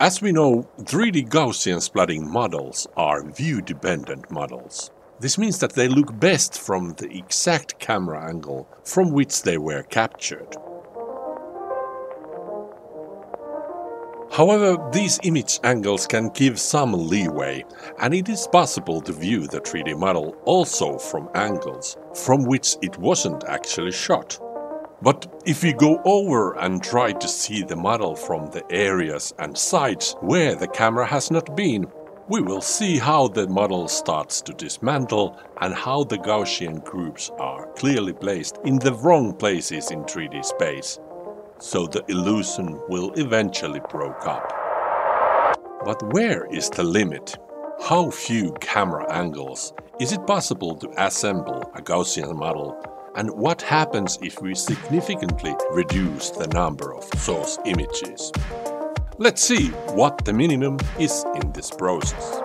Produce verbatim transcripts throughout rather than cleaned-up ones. As we know, three D Gaussian splatting models are view-dependent models. This means that they look best from the exact camera angle from which they were captured. However, these image angles can give some leeway, and it is possible to view the three D model also from angles from which it wasn't actually shot. But if we go over and try to see the model from the areas and sides where the camera has not been, we will see how the model starts to dismantle and how the Gaussian groups are clearly placed in the wrong places in three D space. So the illusion will eventually break up. But where is the limit? How few camera angles is it possible to assemble a Gaussian model? And what happens if we significantly reduce the number of source images? Let's see what the minimum is in this process.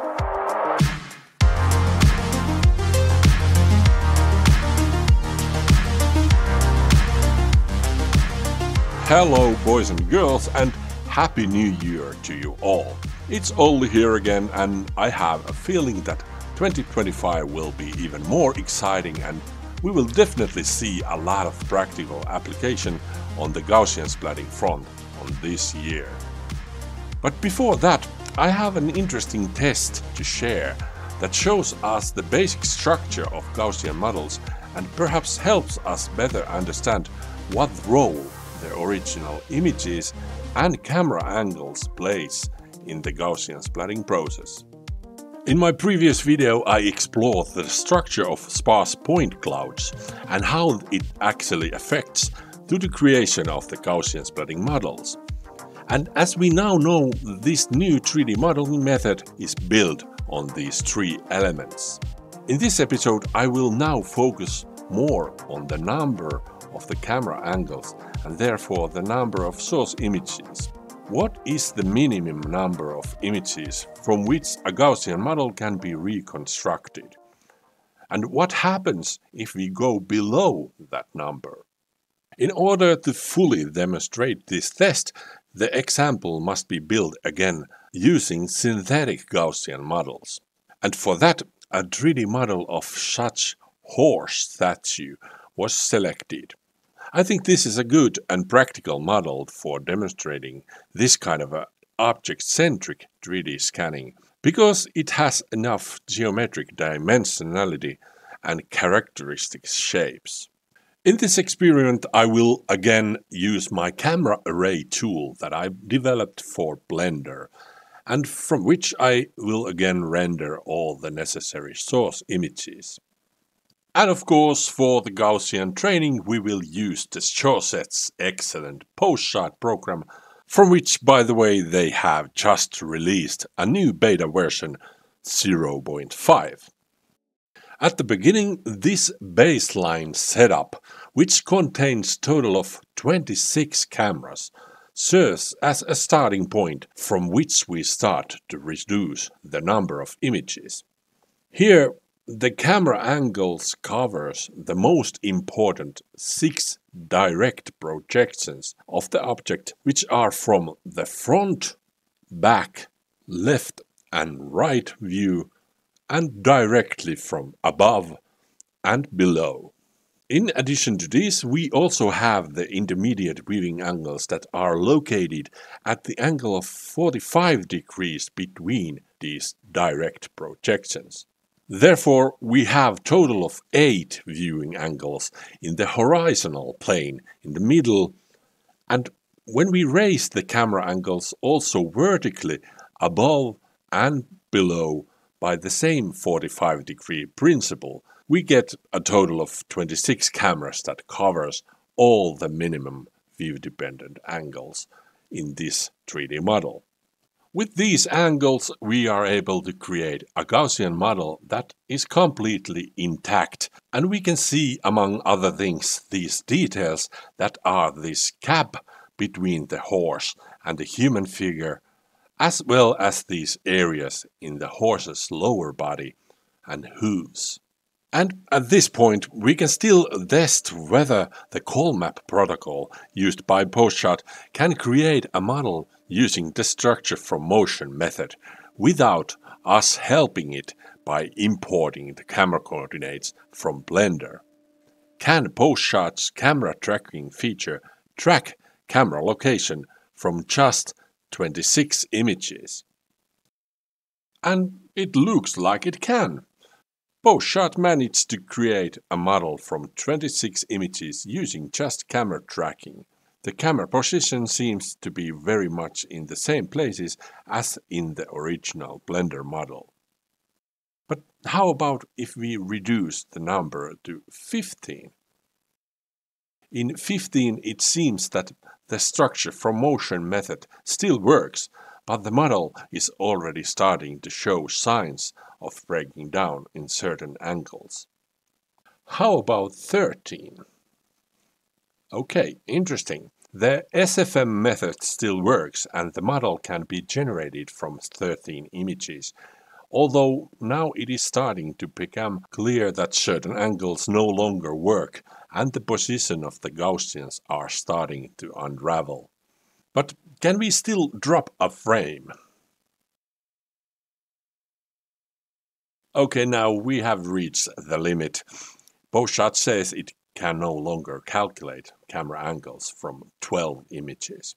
Hello boys and girls, and Happy New Year to you all. It's Olli here again, and I have a feeling that twenty twenty-five will be even more exciting, and we will definitely see a lot of practical application on the Gaussian splatting front on this year. But before that, I have an interesting test to share that shows us the basic structure of Gaussian models and perhaps helps us better understand what role their original images and camera angles plays in the Gaussian splatting process. In my previous video, I explored the structure of sparse point clouds and how it actually affects to the creation of the Gaussian splatting models. And as we now know, this new three D modeling method is built on these three elements. In this episode, I will now focus more on the number of the camera angles and therefore the number of source images. What is the minimum number of images from which a Gaussian model can be reconstructed? And what happens if we go below that number? In order to fully demonstrate this test, the example must be built again using synthetic Gaussian models. And for that, a three D model of such horse statue was selected. I think this is a good and practical model for demonstrating this kind of object-centric three D scanning, because it has enough geometric dimensionality and characteristic shapes. In this experiment, I will again use my camera array tool that I developed for Blender, and from which I will again render all the necessary source images. And of course, for the Gaussian training, we will use the Shawset's excellent Post Shot program, from which, by the way, they have just released a new beta version zero point five. At the beginning, this baseline setup, which contains total of twenty-six cameras, serves as a starting point from which we start to reduce the number of images. Here, the camera angles covers the most important six direct projections of the object, which are from the front, back, left and right view, and directly from above and below. In addition to this, we also have the intermediate viewing angles that are located at the angle of forty-five degrees between these direct projections. Therefore, we have a total of eight viewing angles in the horizontal plane in the middle, and when we raise the camera angles also vertically above and below by the same forty-five degree principle, we get a total of twenty-six cameras that covers all the minimum view-dependent angles in this three D model. With these angles, we are able to create a Gaussian model that is completely intact, and we can see, among other things, these details that are this gap between the horse and the human figure, as well as these areas in the horse's lower body and hooves. And at this point, we can still test whether the COLMAP protocol used by Post Shot can create a model using the structure from motion method without us helping it by importing the camera coordinates from Blender. Can Post Shot's camera tracking feature track camera location from just twenty-six images? And it looks like it can. Post Shot managed to create a model from twenty-six images using just camera tracking. The camera position seems to be very much in the same places as in the original Blender model. But how about if we reduce the number to fifteen? In fifteen it seems that the structure from motion method still works, but the model is already starting to show signs of breaking down in certain angles. How about thirteen? Okay, interesting. The S F M method still works and the model can be generated from thirteen images, although now it is starting to become clear that certain angles no longer work and the position of the Gaussians are starting to unravel. But can we still drop a frame? Okay, now we have reached the limit. Post Shot says it can no longer calculate camera angles from twelve images.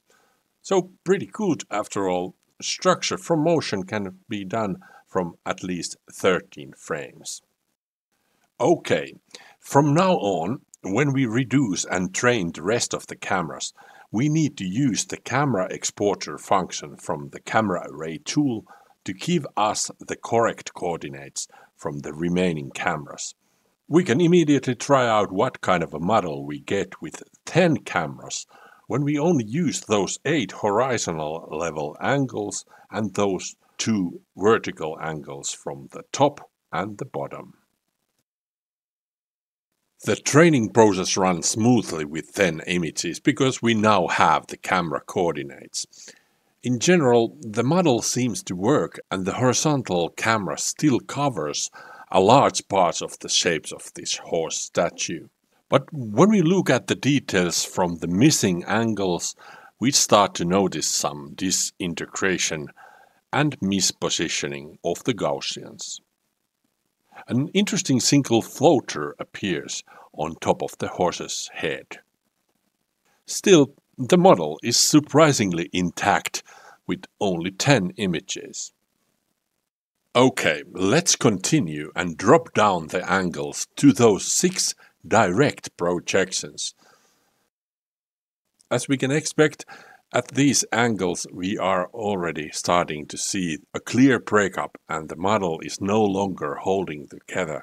So pretty good after all. Structure from motion can be done from at least thirteen frames. Okay, from now on, when we reduce and train the rest of the cameras, we need to use the camera exporter function from the camera array tool to give us the correct coordinates from the remaining cameras. We can immediately try out what kind of a model we get with ten cameras when we only use those eight horizontal level angles and those two vertical angles from the top and the bottom. The training process runs smoothly with ten images because we now have the camera coordinates. In general, the model seems to work and the horizontal camera still covers a large part of the shapes of this horse statue. But when we look at the details from the missing angles, we start to notice some disintegration and mispositioning of the Gaussians. An interesting single floater appears on top of the horse's head. Still, the model is surprisingly intact with only ten images. Okay, let's continue and drop down the angles to those six direct projections. As we can expect, at these angles we are already starting to see a clear breakup and the model is no longer holding together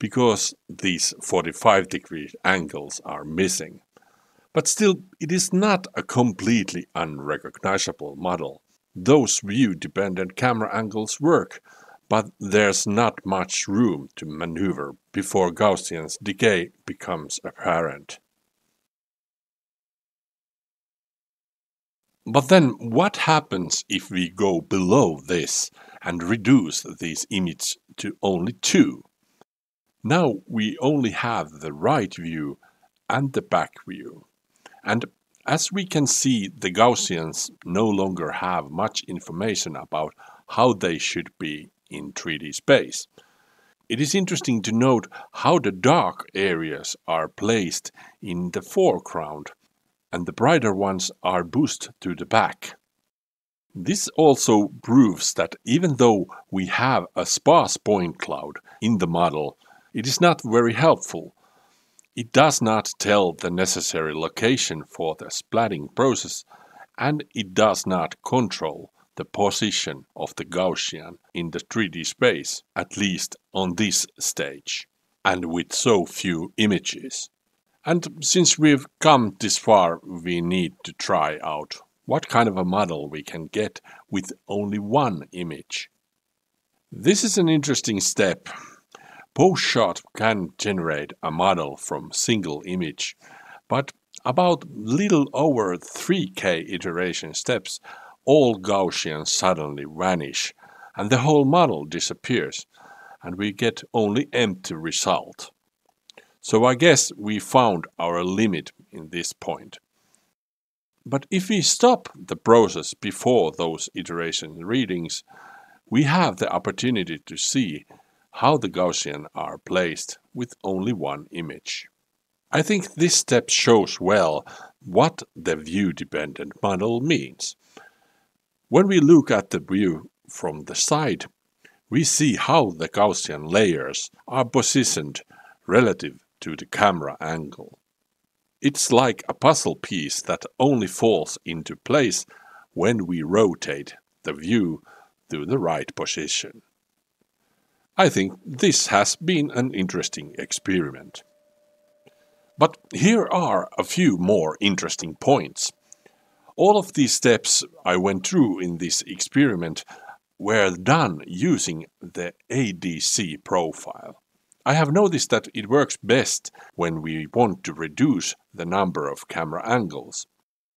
because these forty-five degree angles are missing. But still, it is not a completely unrecognizable model. Those view-dependent camera angles work, but there's not much room to maneuver before Gaussian's decay becomes apparent. But then what happens if we go below this and reduce these images to only two? Now we only have the right view and the back view. And as we can see, the Gaussians no longer have much information about how they should be in three D space. It is interesting to note how the dark areas are placed in the foreground and the brighter ones are pushed to the back. This also proves that even though we have a sparse point cloud in the model, it is not very helpful. It does not tell the necessary location for the splatting process, and it does not control the position of the Gaussian in the three D space, at least on this stage, and with so few images. And since we've come this far, we need to try out what kind of a model we can get with only one image. This is an interesting step. Post Shot can generate a model from single image, but about little over three K iteration steps, all Gaussians suddenly vanish and the whole model disappears, and we get only empty result. So I guess we found our limit in this point. But if we stop the process before those iteration readings, we have the opportunity to see how the Gaussian are placed with only one image. I think this step shows well what the view-dependent model means. When we look at the view from the side, we see how the Gaussian layers are positioned relative to the camera angle. It's like a puzzle piece that only falls into place when we rotate the view to the right position. I think this has been an interesting experiment. But here are a few more interesting points. All of these steps I went through in this experiment were done using the A D C profile. I have noticed that it works best when we want to reduce the number of camera angles.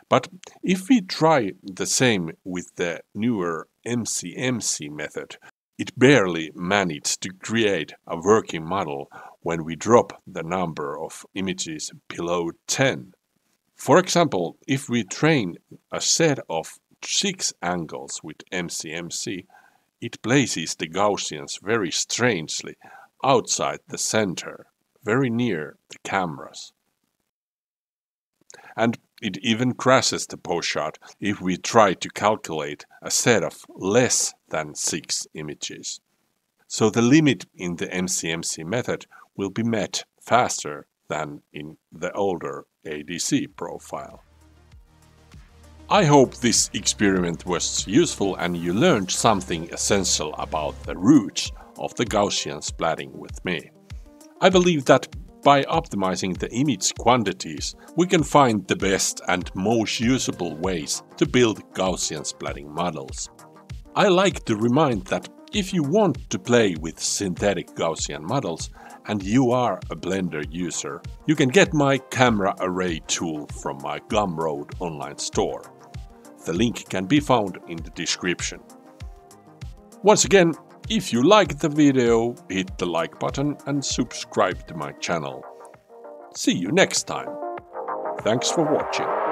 But if we try the same with the newer M C M C method, it barely managed to create a working model when we drop the number of images below ten. For example, if we train a set of six angles with M C M C, it places the Gaussians very strangely outside the center, very near the cameras. And it even crashes the post shot if we try to calculate a set of less than six images. So the limit in the M C M C method will be met faster than in the older A D C profile. I hope this experiment was useful and you learned something essential about the roots of the Gaussian splatting with me. I believe that by optimizing the image quantities, we can find the best and most usable ways to build Gaussian splatting models. I like to remind that if you want to play with synthetic Gaussian models and you are a Blender user, you can get my camera array tool from my Gumroad online store. The link can be found in the description. Once again, if you liked the video, hit the like button and subscribe to my channel. See you next time. Thanks for watching.